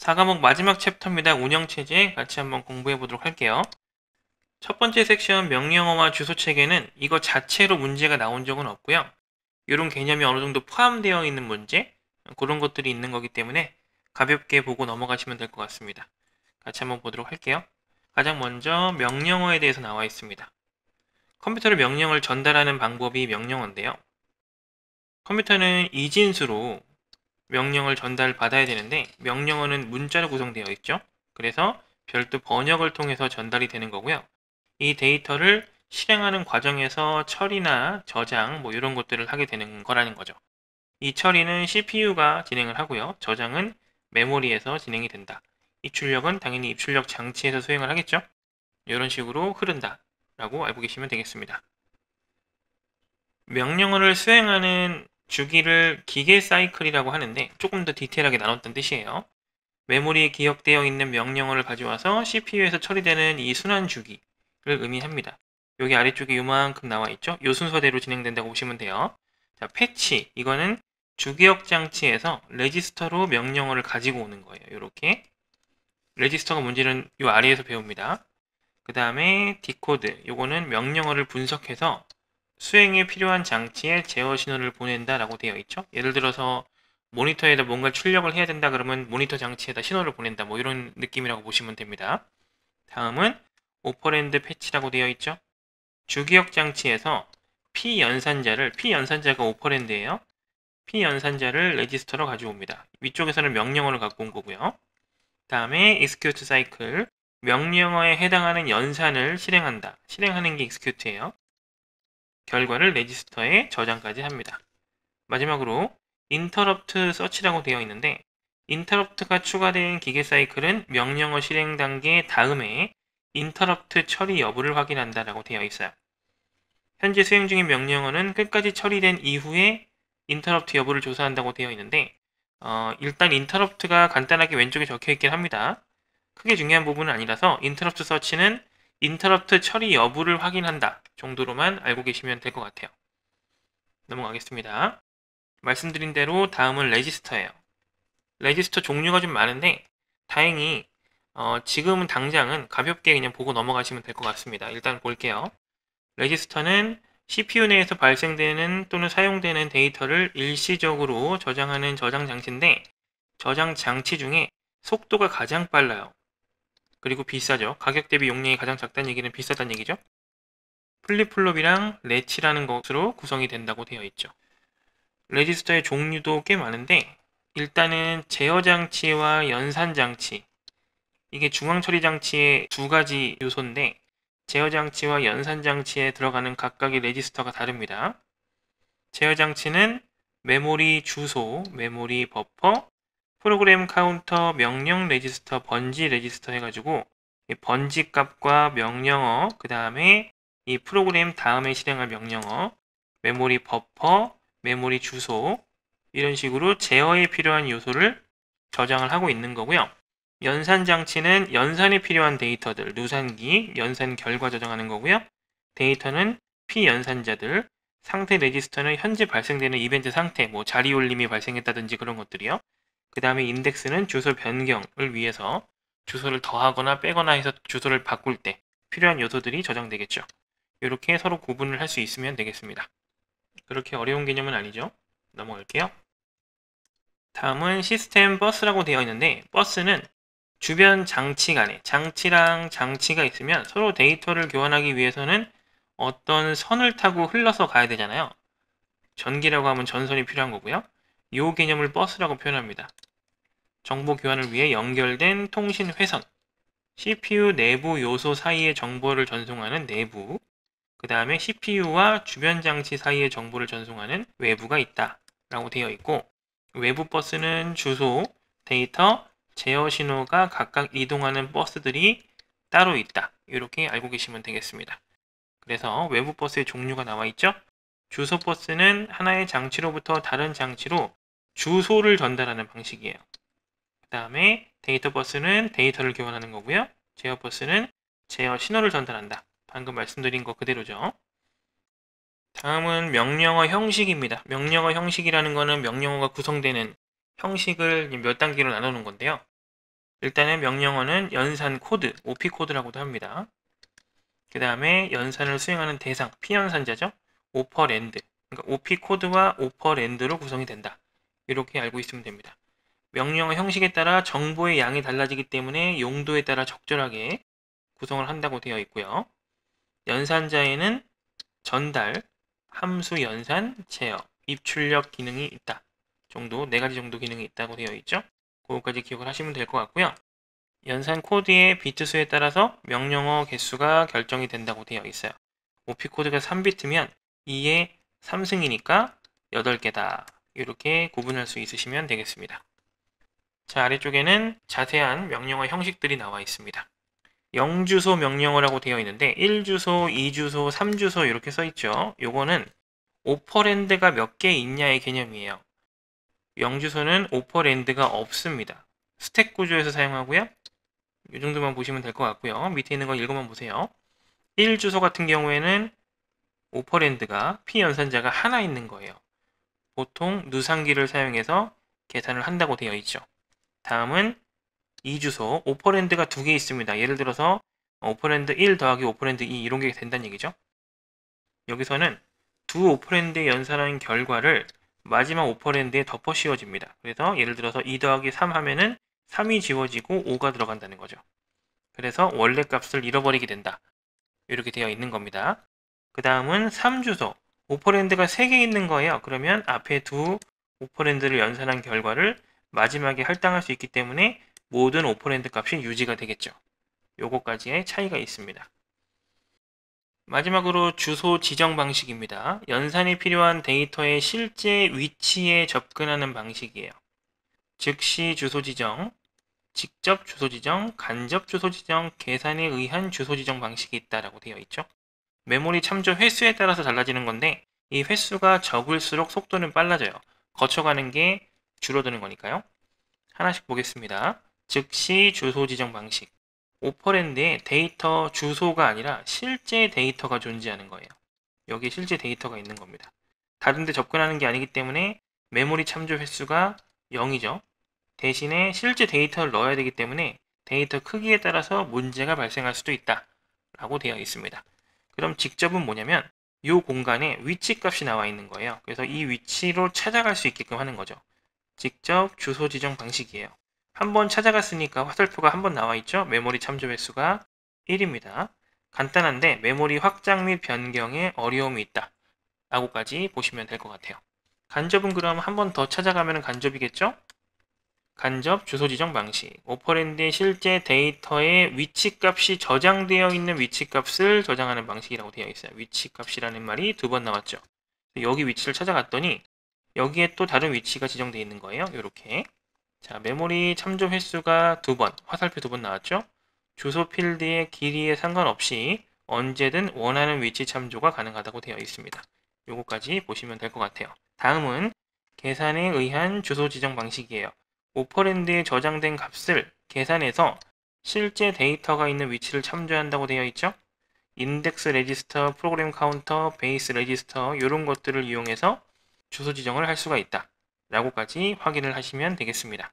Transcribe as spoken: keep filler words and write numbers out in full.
사 과목 마지막 챕터입니다. 운영체제 같이 한번 공부해 보도록 할게요. 첫 번째 섹션 명령어와 주소체계는 이거 자체로 문제가 나온 적은 없고요. 이런 개념이 어느 정도 포함되어 있는 문제, 그런 것들이 있는 거기 때문에 가볍게 보고 넘어가시면 될 것 같습니다. 같이 한번 보도록 할게요. 가장 먼저 명령어에 대해서 나와 있습니다. 컴퓨터로 명령을 전달하는 방법이 명령어인데요. 컴퓨터는 이진수로 명령을 전달받아야 되는데 명령어는 문자로 구성되어 있죠. 그래서 별도 번역을 통해서 전달이 되는 거고요. 이 데이터를 실행하는 과정에서 처리나 저장 뭐 이런 것들을 하게 되는 거라는 거죠. 이 처리는 씨피유가 진행을 하고요. 저장은 메모리에서 진행이 된다. 입출력은 당연히 입출력 장치에서 수행을 하겠죠. 이런 식으로 흐른다 라고 알고 계시면 되겠습니다. 명령어를 수행하는 주기를 기계 사이클이라고 하는데 조금 더 디테일하게 나눴던 뜻이에요. 메모리에 기억되어 있는 명령어를 가져와서 씨피유에서 처리되는 이 순환 주기를 의미합니다. 여기 아래쪽에 요만큼 나와 있죠. 요 순서대로 진행된다고 보시면 돼요. 자, 패치 이거는 주기억 장치에서 레지스터로 명령어를 가지고 오는 거예요. 요렇게 레지스터가 뭔지는 요 아래에서 배웁니다. 그 다음에 디코드 요거는 명령어를 분석해서 수행에 필요한 장치에 제어 신호를 보낸다 라고 되어 있죠. 예를 들어서 모니터에다 뭔가 출력을 해야 된다 그러면 모니터 장치에다 신호를 보낸다 뭐 이런 느낌이라고 보시면 됩니다. 다음은 오퍼랜드 패치라고 되어 있죠. 주기억 장치에서 P연산자를 P연산자가 오퍼랜드예요. P연산자를 레지스터로 가져옵니다. 위쪽에서는 명령어를 갖고 온 거고요. 다음에 execute cycle 명령어에 해당하는 연산을 실행한다. 실행하는 게 execute예요. 결과를 레지스터에 저장까지 합니다. 마지막으로 interrupt search라고 되어 있는데 interrupt가 추가된 기계 사이클은 명령어 실행 단계 다음에 interrupt 처리 여부를 확인한다라고 되어 있어요. 현재 수행 중인 명령어는 끝까지 처리된 이후에 interrupt 여부를 조사한다고 되어 있는데 어, 일단 interrupt가 간단하게 왼쪽에 적혀 있긴 합니다. 크게 중요한 부분은 아니라서 interrupt search는 interrupt 처리 여부를 확인한다 정도로만 알고 계시면 될 것 같아요. 넘어가겠습니다. 말씀드린 대로 다음은 레지스터예요. 레지스터 종류가 좀 많은데 다행히 어, 지금은 당장은 가볍게 그냥 보고 넘어가시면 될 것 같습니다. 일단 볼게요. 레지스터는 씨피유 내에서 발생되는 또는 사용되는 데이터를 일시적으로 저장하는 저장 장치인데 저장 장치 중에 속도가 가장 빨라요. 그리고 비싸죠. 가격 대비 용량이 가장 작다는 얘기는 비싸다는 얘기죠. 플립플롭이랑 레치라는 것으로 구성이 된다고 되어 있죠. 레지스터의 종류도 꽤 많은데 일단은 제어장치와 연산장치 이게 중앙처리장치의 두 가지 요소인데 제어장치와 연산장치에 들어가는 각각의 레지스터가 다릅니다. 제어장치는 메모리 주소, 메모리 버퍼, 프로그램 카운터, 명령 레지스터, 번지 레지스터 해가지고 번지 값과 명령어, 그 다음에 이 프로그램 다음에 실행할 명령어, 메모리 버퍼, 메모리 주소 이런 식으로 제어에 필요한 요소를 저장을 하고 있는 거고요. 연산 장치는 연산에 필요한 데이터들, 누산기, 연산 결과 저장하는 거고요. 데이터는 P연산자들, 상태 레지스터는 현재 발생되는 이벤트 상태, 뭐 자리 올림이 발생했다든지 그런 것들이요. 그 다음에 인덱스는 주소 변경을 위해서 주소를 더하거나 빼거나 해서 주소를 바꿀 때 필요한 요소들이 저장되겠죠. 이렇게 서로 구분을 할 수 있으면 되겠습니다. 그렇게 어려운 개념은 아니죠. 넘어갈게요. 다음은 시스템 버스라고 되어 있는데 버스는 주변 장치 간에 장치랑 장치가 있으면 서로 데이터를 교환하기 위해서는 어떤 선을 타고 흘러서 가야 되잖아요. 전기라고 하면 전선이 필요한 거고요. 이 개념을 버스라고 표현합니다. 정보 교환을 위해 연결된 통신 회선, 씨피유 내부 요소 사이의 정보를 전송하는 내부, 그 다음에 씨피유와 주변 장치 사이의 정보를 전송하는 외부가 있다 라고 되어 있고 외부 버스는 주소, 데이터, 제어 신호가 각각 이동하는 버스들이 따로 있다. 이렇게 알고 계시면 되겠습니다. 그래서 외부 버스의 종류가 나와 있죠. 주소 버스는 하나의 장치로부터 다른 장치로 주소를 전달하는 방식이에요. 그 다음에 데이터 버스는 데이터를 교환하는 거고요. 제어 버스는 제어 신호를 전달한다. 방금 말씀드린 거 그대로죠. 다음은 명령어 형식입니다. 명령어 형식이라는 거는 명령어가 구성되는 형식을 몇 단계로 나누는 건데요. 일단은 명령어는 연산 코드, 오피 코드라고도 합니다. 그 다음에 연산을 수행하는 대상, 피연산자죠. 오퍼랜드, 그러니까 오피 코드와 오퍼랜드로 구성이 된다. 이렇게 알고 있으면 됩니다. 명령어 형식에 따라 정보의 양이 달라지기 때문에 용도에 따라 적절하게 구성을 한다고 되어 있고요. 연산자에는 전달, 함수 연산, 제어, 입출력 기능이 있다. 정도, 네 가지 정도 기능이 있다고 되어 있죠. 그것까지 기억을 하시면 될 것 같고요. 연산 코드의 비트 수에 따라서 명령어 개수가 결정이 된다고 되어 있어요. 오피 코드가 삼 비트면 이의 삼승이니까 여덟 개다. 이렇게 구분할 수 있으시면 되겠습니다. 자, 아래쪽에는 자세한 명령어 형식들이 나와 있습니다. 영 주소 명령어라고 되어 있는데 일 주소, 이 주소, 삼 주소 이렇게 써 있죠. 요거는 오퍼랜드가 몇 개 있냐의 개념이에요. 영 주소는 오퍼랜드가 없습니다. 스택 구조에서 사용하고요. 이 정도만 보시면 될 것 같고요. 밑에 있는 거 읽어만 보세요. 일 주소 같은 경우에는 오퍼랜드가, 피연산자가 하나 있는 거예요. 보통 누상기를 사용해서 계산을 한다고 되어 있죠. 다음은 이 주소, 오퍼랜드가 두 개 있습니다. 예를 들어서 오퍼랜드 일 더하기 오퍼랜드 이 이런 게 된다는 얘기죠. 여기서는 두 오퍼랜드에 연산한 결과를 마지막 오퍼랜드에 덮어 씌워집니다. 그래서 예를 들어서 이 더하기 삼 하면은 삼이 지워지고 오가 들어간다는 거죠. 그래서 원래 값을 잃어버리게 된다. 이렇게 되어 있는 겁니다. 그 다음은 삼 주소, 오퍼랜드가 세 개 있는 거예요. 그러면 앞에 두 오퍼랜드를 연산한 결과를 마지막에 할당할 수 있기 때문에 모든 오퍼랜드 값이 유지가 되겠죠. 요거까지의 차이가 있습니다. 마지막으로 주소 지정 방식입니다. 연산이 필요한 데이터의 실제 위치에 접근하는 방식이에요. 즉시 주소 지정, 직접 주소 지정, 간접 주소 지정, 계산에 의한 주소 지정 방식이 있다라고 되어 있죠. 메모리 참조 횟수에 따라서 달라지는 건데 이 횟수가 적을수록 속도는 빨라져요. 거쳐가는 게 줄어드는 거니까요. 하나씩 보겠습니다. 즉시 주소 지정 방식. 오퍼랜드에 데이터 주소가 아니라 실제 데이터가 존재하는 거예요. 여기 실제 데이터가 있는 겁니다. 다른데 접근하는 게 아니기 때문에 메모리 참조 횟수가 영이죠. 대신에 실제 데이터를 넣어야 되기 때문에 데이터 크기에 따라서 문제가 발생할 수도 있다 라고 되어 있습니다. 그럼 직접은 뭐냐면 이 공간에 위치값이 나와 있는 거예요. 그래서 이 위치로 찾아갈 수 있게끔 하는 거죠. 직접 주소 지정 방식이에요. 한번 찾아갔으니까 화살표가 한번 나와있죠. 메모리 참조 횟수가 일입니다. 간단한데 메모리 확장 및 변경에 어려움이 있다 라고까지 보시면 될 것 같아요. 간접은 그럼 한번 더 찾아가면 간접이겠죠. 간접 주소 지정 방식. 오퍼랜드의 실제 데이터의 위치값이 저장되어 있는 위치값을 저장하는 방식이라고 되어 있어요. 위치값이라는 말이 두 번 나왔죠. 여기 위치를 찾아갔더니 여기에 또 다른 위치가 지정되어 있는 거예요. 이렇게. 자, 메모리 참조 횟수가 두 번, 화살표 두 번 나왔죠? 주소 필드의 길이에 상관없이 언제든 원하는 위치 참조가 가능하다고 되어 있습니다. 요거까지 보시면 될 것 같아요. 다음은 계산에 의한 주소 지정 방식이에요. 오퍼랜드에 저장된 값을 계산해서 실제 데이터가 있는 위치를 참조한다고 되어 있죠? 인덱스 레지스터, 프로그램 카운터, 베이스 레지스터 이런 것들을 이용해서 주소 지정을 할 수가 있다. 라고까지 확인을 하시면 되겠습니다.